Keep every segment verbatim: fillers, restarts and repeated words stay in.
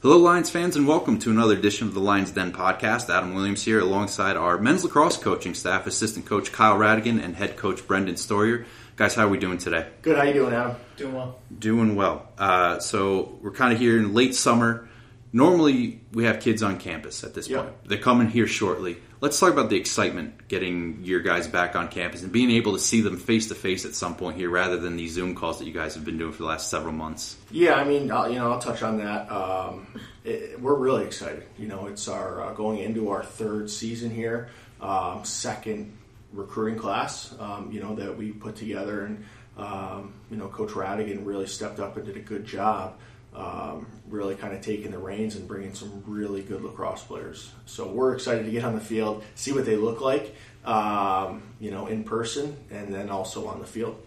Hello Lions fans and welcome to another edition of the Lion's Den Podcast. Adam Williams here alongside our men's lacrosse coaching staff, assistant coach Kyle Radigan and head coach Brendan Storier. Guys, how are we doing today? Good. How you doing, Adam? Doing well. Doing well. Uh, so we're kind of here in late summer. Normally we have kids on campus at this yep. point. They're coming here shortly. Let's talk about the excitement getting your guys back on campus and being able to see them face-to-face at some point here rather than these Zoom calls that you guys have been doing for the last several months. Yeah, I mean, I'll, you know, I'll touch on that. Um, it, we're really excited. You know, it's our uh, going into our third season here, um, second recruiting class, um, you know, that we put together. And, um, you know, Coach Radigan really stepped up and did a good job. Um, really kind of taking the reins and bringing some really good lacrosse players. So we're excited to get on the field, see what they look like, um, you know, in person and then also on the field.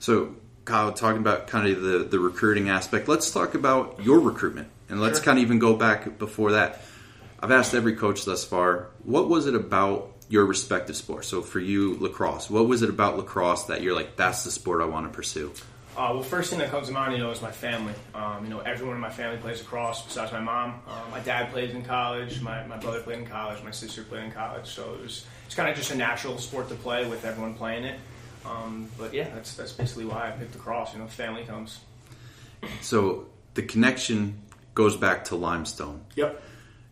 So, Kyle, talking about kind of the, the recruiting aspect, let's talk about your recruitment. And let's sure. kind of even go back before that. I've asked every coach thus far, what was it about your respective sport? So for you, lacrosse. What was it about lacrosse that you're like, that's the sport I want to pursue? Uh, well, first thing that comes to mind, you know, is my family. Um, you know, everyone in my family plays lacrosse besides my mom. Um, my dad played in college. My, my brother played in college. My sister played in college. So it was, it's kind of just a natural sport to play with everyone playing it. Um, but, yeah, that's that's basically why I picked lacrosse. You know, family comes. So the connection goes back to Limestone. Yep.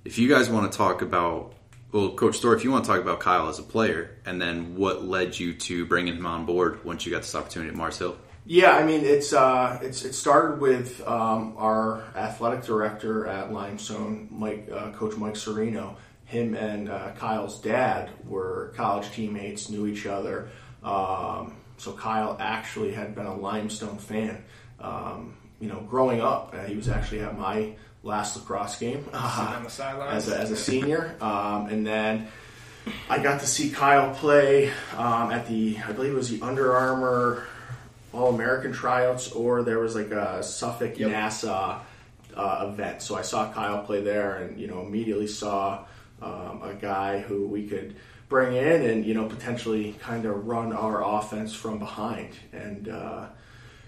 If you guys want to talk about, well, Coach Storier, if you want to talk about Kyle as a player and then what led you to bringing him on board once you got this opportunity at Mars Hill. Yeah, I mean, it's uh, it's it started with um, our athletic director at Limestone, Mike, uh, Coach Mike Serino. Him and uh, Kyle's dad were college teammates, knew each other. Um, so Kyle actually had been a Limestone fan, um, you know, growing up. Uh, he was actually at my last lacrosse game uh, on the sidelines as a, as a senior, um, and then. I got to see Kyle play um, at the, I believe it was the Under Armour All-American tryouts, or there was like a Suffolk-NASA yep. uh, event. So I saw Kyle play there and, you know, immediately saw um, a guy who we could bring in and, you know, potentially kind of run our offense from behind. And, uh,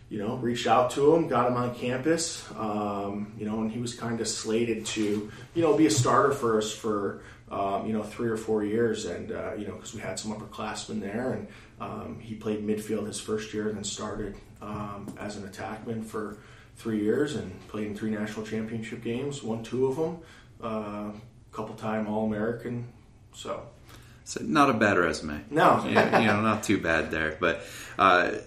you know, reached out to him, got him on campus, um, you know, and he was kind of slated to, you know, be a starter for us for, Um, you know, three or four years, and uh, you know, because we had some upperclassmen there, and um, he played midfield his first year, and then started um, as an attackman for three years, and played in three national championship games, won two of them, a uh, couple-time All-American. So, so not a bad resume. No, you, you know, not too bad there. But uh,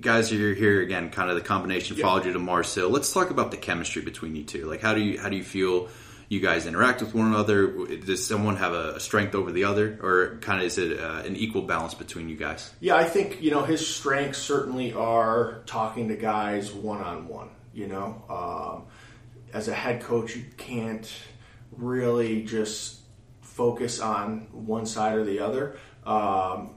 guys, you're here again. Kind of the combination yep. followed you to Mars Hill. Let's talk about the chemistry between you two. Like, how do you how do you feel? You guys interact with one another? Does someone have a strength over the other? Or kind of is it uh, an equal balance between you guys? Yeah, I think, you know, his strengths certainly are talking to guys one-on-one, you know. Um, as a head coach, you can't really just focus on one side or the other. Um,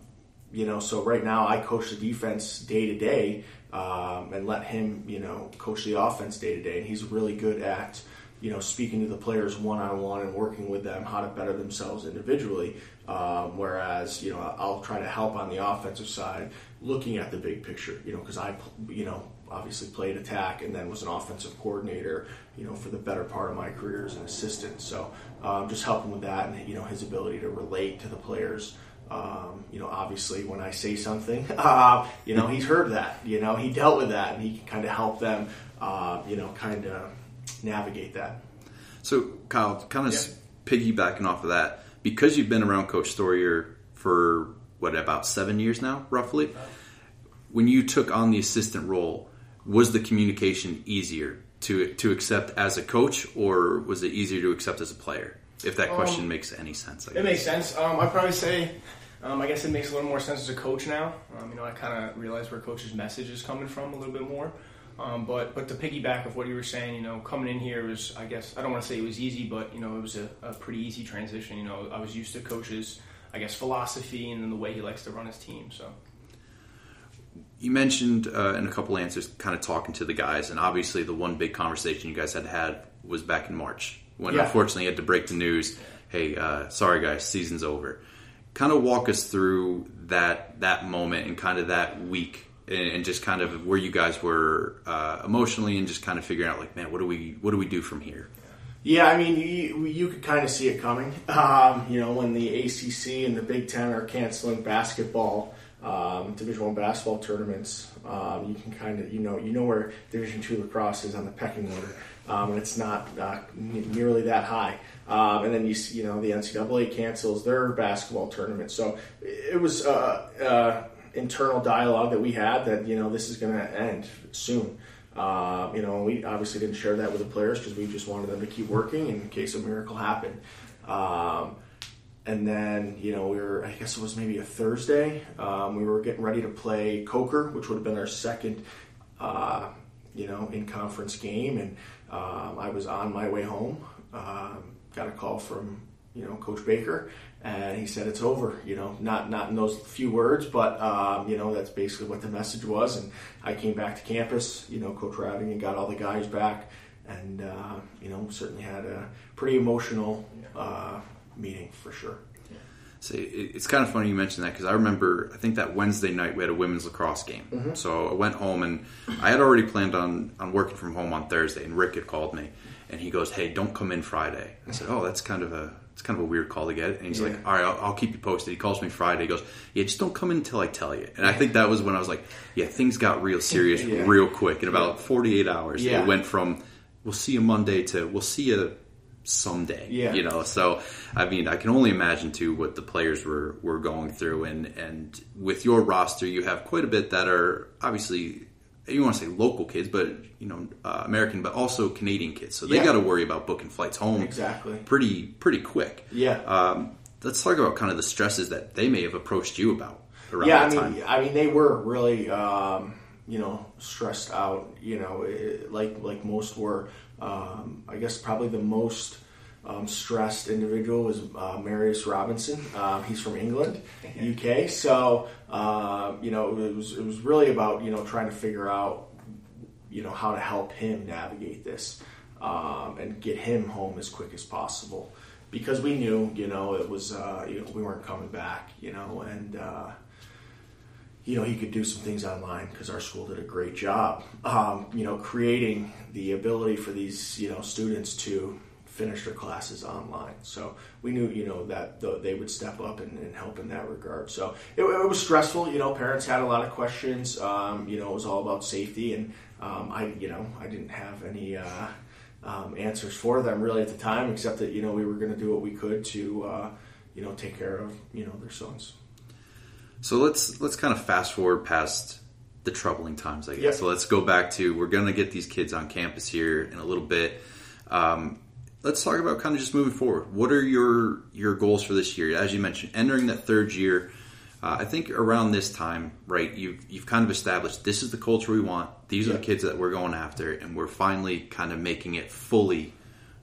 you know, so right now I coach the defense day-to-day um, and let him, you know, coach the offense day-to-day. And he's really good at you know, speaking to the players one-on-one and working with them how to better themselves individually, um, whereas, you know, I'll try to help on the offensive side looking at the big picture, you know, because I, you know, obviously played attack and then was an offensive coordinator, you know, for the better part of my career as an assistant. So um, just helping with that and, you know, his ability to relate to the players. Um, you know, obviously when I say something, uh, you know, he's heard that, you know, he dealt with that and he can kind of help them, uh, you know, kind of navigate that. So, Kyle, kind of yeah. piggybacking off of that, because you've been around Coach Storier for, what, about seven years now, roughly? When you took on the assistant role, was the communication easier to to accept as a coach, or was it easier to accept as a player? If that question um, makes any sense. I guess. It makes sense. Um, I'd probably say, um, I guess it makes a little more sense as a coach now. Um, you know, I kind of realize where Coach's message is coming from a little bit more. Um, but but to piggyback of what you were saying, you know, coming in here was, I guess, I don't want to say it was easy, but, you know, it was a, a pretty easy transition. You know, I was used to Coach's, I guess, philosophy and then the way he likes to run his team. So you mentioned uh, in a couple answers kind of talking to the guys, and obviously the one big conversation you guys had had was back in March when yeah. unfortunately you had to break the news, hey, uh, sorry guys, season's over. Kind of walk us through that that moment and kind of that week and just kind of where you guys were uh, emotionally, and just kind of figuring out, like, man, what do we what do we do from here? Yeah, I mean, you, you could kind of see it coming. Um, you know, when the A C C and the Big Ten are canceling basketball, um, Division I basketball tournaments, um, you can kind of, you know, you know where Division two lacrosse is on the pecking order, um, and it's not uh, n- nearly that high. Um, and then, you you know, the N C double A cancels their basketball tournament. So it was uh, uh internal dialogue that we had that, you know, this is going to end soon. Uh, you know, we obviously didn't share that with the players because we just wanted them to keep working in case a miracle happened. Um, and then, you know, we were, I guess it was maybe a Thursday. Um, we were getting ready to play Coker, which would have been our second, uh, you know, in-conference game. And um, I was on my way home. Um, got a call from, you know, Coach Baker, and he said it's over, you know, not not in those few words, but, um, you know, that's basically what the message was. And I came back to campus, you know, Coach Ravi and got all the guys back, and, uh, you know, certainly had a pretty emotional uh, meeting for sure. Yeah. So it's kind of funny you mentioned that, because I remember, I think that Wednesday night we had a women's lacrosse game. Mm-hmm. So I went home, and I had already planned on, on working from home on Thursday, and Rick had called me. And he goes, "Hey, don't come in Friday." I said, "Oh, that's kind of a it's kind of a weird call to get." And he's yeah. like, "All right, I'll, I'll keep you posted." He calls me Friday. He goes, "Yeah, just don't come in until I tell you." And I think that was when I was like, "Yeah, things got real serious yeah. real quick." In about forty-eight hours, yeah. it went from "We'll see you Monday" to "We'll see you someday." Yeah. You know, so I mean, I can only imagine too what the players were were going through, and and with your roster, you have quite a bit that are obviously, you want to say local kids, but, you know, uh, American, but also Canadian kids. So they yeah. got to worry about booking flights home exactly pretty pretty quick. Yeah. Um, let's talk about kind of the stresses that they may have approached you about around yeah, that I mean, time. I mean, they were really, um, you know, stressed out, you know, it, like like most were. Um, I guess probably the most um, stressed individual was uh, Marius Robinson. Um, he's from England, U K. So... Uh, you know, it was it was really about, you know, trying to figure out, you know, how to help him navigate this um, and get him home as quick as possible, because we knew, you know, it was uh, you know, we weren't coming back, you know, and uh, you know, he could do some things online because our school did a great job, um, you know, creating the ability for these, you know, students to finish their classes online. So we knew, you know, that they would step up and, and help in that regard. So it, it was stressful. You know, parents had a lot of questions. Um, you know, it was all about safety, and um, I, you know, I didn't have any uh, um, answers for them really at the time, except that, you know, we were going to do what we could to, uh, you know, take care of, you know, their sons. So let's let's kind of fast forward past the troubling times, I guess. Yep. So let's go back to, we're going to get these kids on campus here in a little bit. Um, Let's talk about kind of just moving forward. What are your your goals for this year? As you mentioned, entering that third year, uh, I think around this time, right, you've, you've kind of established this is the culture we want. These yep. are the kids that we're going after, and we're finally kind of making it fully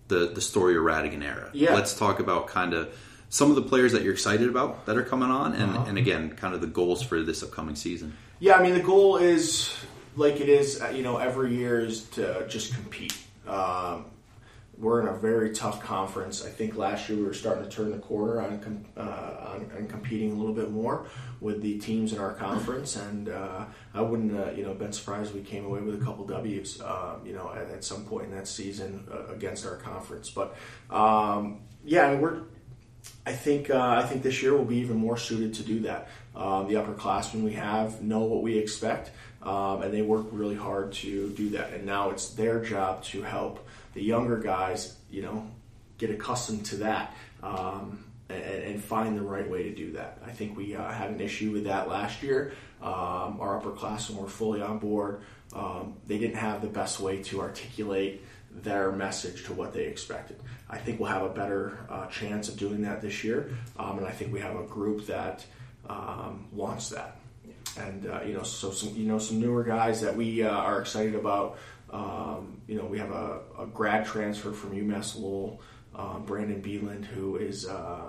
the, the Storier Radigan era. Yeah. Let's talk about kind of some of the players that you're excited about that are coming on, and, uh-huh. and again, kind of the goals for this upcoming season. Yeah, I mean, the goal is, like it is, you know, every year is to just compete. Um We're in a very tough conference. I think last year we were starting to turn the corner on, uh, on, on competing a little bit more with the teams in our conference, and uh, I wouldn't, uh, you know, been surprised if we came away with a couple W's, um, you know, at, at some point in that season uh, against our conference. But um, yeah, I mean, we're. I think uh, I think this year will be even more suited to do that. Um, the upperclassmen we have know what we expect, um, and they work really hard to do that. And now it's their job to help the younger guys, you know, get accustomed to that um, and, and find the right way to do that. I think we uh, had an issue with that last year. Um, our upperclassmen were fully on board. Um, they didn't have the best way to articulate their message to what they expected. I think we'll have a better uh, chance of doing that this year, um, and I think we have a group that um, wants that. Yeah. And uh, you know, so some you know some newer guys that we uh, are excited about. Um, you know, we have a, a grad transfer from UMass Lowell, um, Brandon Bieland, who is uh,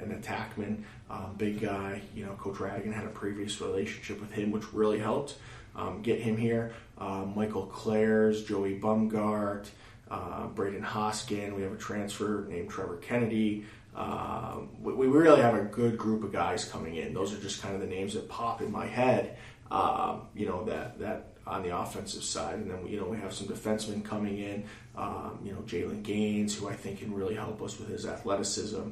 an attackman, um, big guy. You know, Coach Radigan had a previous relationship with him, which really helped um, get him here. Um, Michael Clares, Joey Bumgart, uh, Braden Hoskin. We have a transfer named Trevor Kennedy. Um, we, we really have a good group of guys coming in. Those are just kind of the names that pop in my head um, you know, that that on the offensive side. And then, you know, we have some defensemen coming in, um, you know, Jalen Gaines, who I think can really help us with his athleticism,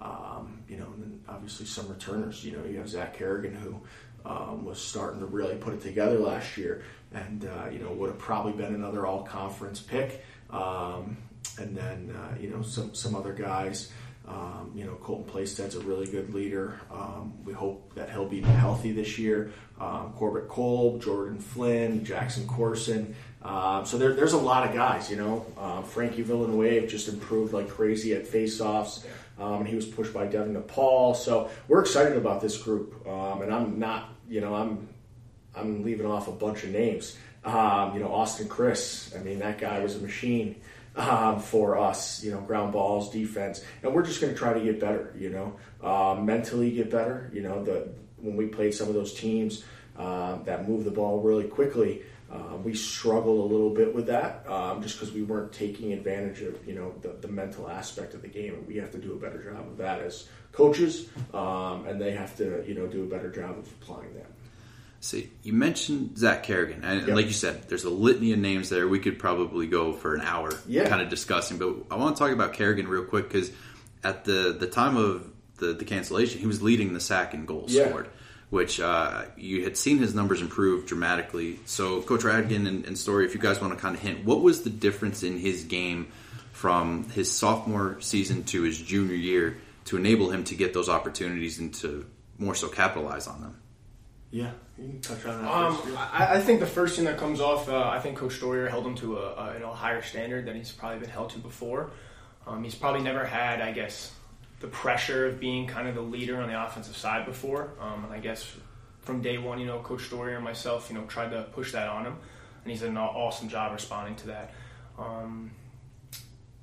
um, you know, and then obviously some returners. You know, you have Zach Kerrigan, who um, was starting to really put it together last year and, uh, you know, would have probably been another all-conference pick. Um, and then, uh, you know, some, some other guys. Um, you know, Colton Playstead's a really good leader. Um, we hope that he'll be healthy this year. Um, Corbett Cole, Jordan Flynn, Jackson Corson. Uh, so there, there's a lot of guys, you know. Uh, Frankie Villanueva just improved like crazy at faceoffs. Um, and he was pushed by Devin DePaul. So we're excited about this group. Um, and I'm not, you know, I'm I'm leaving off a bunch of names. Um, you know, Austin Chris. I mean, that guy was a machine. Um, for us, you know, ground balls, defense, and we're just going to try to get better, you know, um, mentally get better. You know, the when we played some of those teams uh, that move the ball really quickly, uh, we struggled a little bit with that um, just because we weren't taking advantage of, you know, the, the mental aspect of the game. And we have to do a better job of that as coaches, um, and they have to, you know, do a better job of applying that. So you mentioned Zach Kerrigan, and yep. like you said, there's a litany of names there. We could probably go for an hour yeah. kind of discussing, but I want to talk about Kerrigan real quick because at the, the time of the, the cancellation, he was leading the sack and goals yeah. scored, which uh, you had seen his numbers improve dramatically. So Coach Radigan and, and Story, if you guys want to kind of hint, what was the difference in his game from his sophomore season to his junior year to enable him to get those opportunities and to more so capitalize on them? Yeah, you can touch on that. Um, I, I think the first thing that comes off, uh, I think Coach Storier held him to a, a you know, higher standard than he's probably been held to before. Um, he's probably never had, I guess, the pressure of being kind of the leader on the offensive side before. Um, and I guess from day one, you know, Coach Storier and myself, you know, tried to push that on him, and he's done an awesome job responding to that. Um,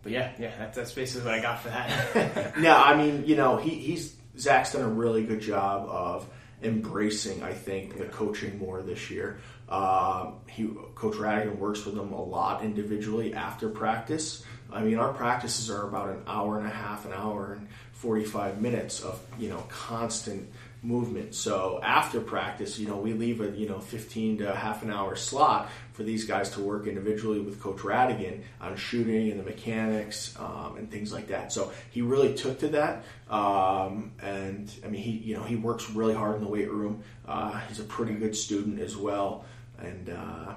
but yeah, yeah, that, that's basically what I got for that. No, I mean, you know, he, he's Zach's done a really good job of embracing, I think, the coaching more this year. Uh, he, Coach Radigan works with them a lot individually after practice. I mean, our practices are about an hour and a half, an hour and forty-five minutes of, you know, constant movement. So after practice, you know, we leave a, you know, fifteen to half an hour slot for these guys to work individually with Coach Radigan on shooting and the mechanics um, and things like that. So he really took to that. Um, and I mean, he, you know, he works really hard in the weight room. Uh, he's a pretty good student as well. And uh,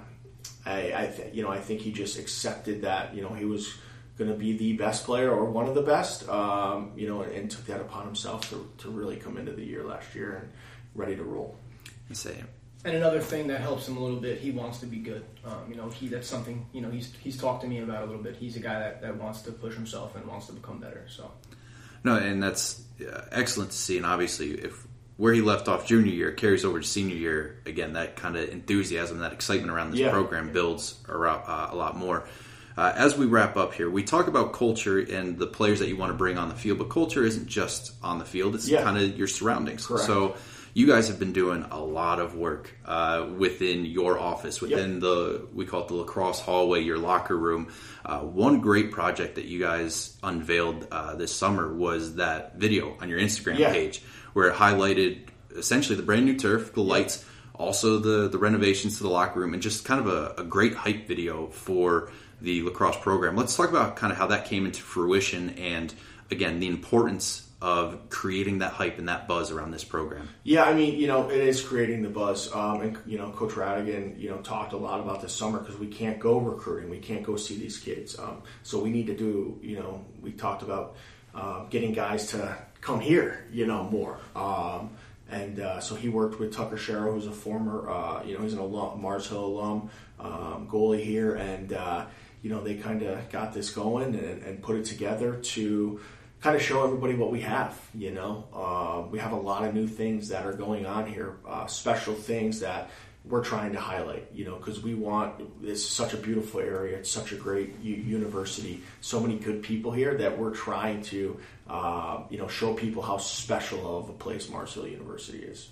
I, I th- you know, I think he just accepted that, you know, he was going to be the best player or one of the best, um, you know, and, and took that upon himself to, to really come into the year last year and ready to roll. Same. And another thing that helps him a little bit, he wants to be good. Um, you know, he that's something, you know, he's he's talked to me about a little bit. He's a guy that, that wants to push himself and wants to become better. So, no, and that's uh, excellent to see. And obviously, if where he left off junior year carries over to senior year, again, that kind of enthusiasm, that excitement around this yeah. program builds a lot, uh, a lot more. Uh, as we wrap up here, we talk about culture and the players that you want to bring on the field, but culture isn't just on the field. It's yeah. kind of your surroundings. Correct. So you guys have been doing a lot of work uh, within your office, within yep. the, we call it the lacrosse hallway, your locker room. Uh, one great project that you guys unveiled uh, this summer was that video on your Instagram yeah. page where it highlighted essentially the brand new turf, the lights, also the, the renovations to the locker room, and just kind of a, a great hype video for the lacrosse program. Let's talk about kind of how that came into fruition and, again, the importance of creating that hype and that buzz around this program. Yeah, I mean, you know, it is creating the buzz. Um, and, you know, Coach Radigan, you know, talked a lot about this summer because we can't go recruiting. We can't go see these kids. Um, so we need to do, you know, we talked about uh, getting guys to come here, you know, more. Um, and uh, so he worked with Tucker Sherrill, who's a former, uh, you know, he's an alum, Mars Hill alum, um, goalie here. And, uh, you know, they kind of got this going and, and put it together to kind of show everybody what we have, you know. Uh, we have a lot of new things that are going on here, uh, special things that we're trying to highlight, you know, because we want, it's such a beautiful area, it's such a great u- university, so many good people here that we're trying to, uh, you know, show people how special of a place Mars Hill University is.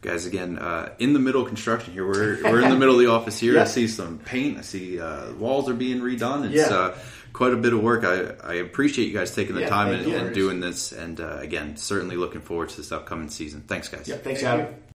Guys, again, uh, in the middle of construction here. We're we're in the middle of the office here. Yeah. I see some paint. I see uh, walls are being redone. It's yeah. uh, quite a bit of work. I, I appreciate you guys taking the yeah, time and, and doing this. And, uh, again, certainly looking forward to this upcoming season. Thanks, guys. Yeah, thanks, Adam.